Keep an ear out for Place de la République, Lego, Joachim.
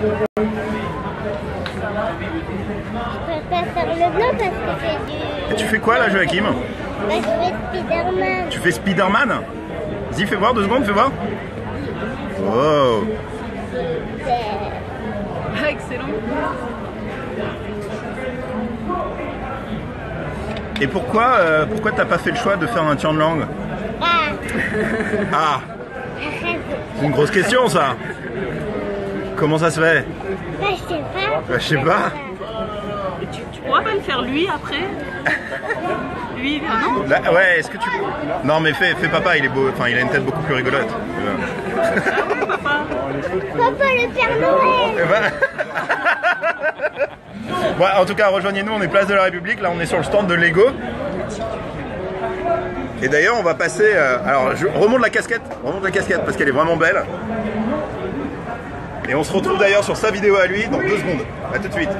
Je préfère le bleu parce que c'est du... Et tu fais quoi là, Joachim? Bah, je fais Spider-Man. Tu fais Spider-Man? Vas-y, fais voir, 2 secondes, fais voir. Oh. Ah, excellent. Et pourquoi t'as pas fait le choix de faire un turn langue? Ah. Ah. C'est une grosse question ça. Comment ça se fait? Bah, je sais pas. Bah, je sais pas. Et tu pourras pas le faire lui après? Lui, non? Là, ouais, est-ce que tu... Non mais fais papa, il est beau, enfin il a une tête beaucoup plus rigolote. Ah oui, papa. Papa le Père Noël. Bah... ouais, en tout cas, rejoignez-nous, on est place de la République, là on est sur le stand de Lego. Et d'ailleurs on va passer... alors je remonte la casquette parce qu'elle est vraiment belle. Et on se retrouve d'ailleurs sur sa vidéo à lui dans 2 secondes. A tout de suite.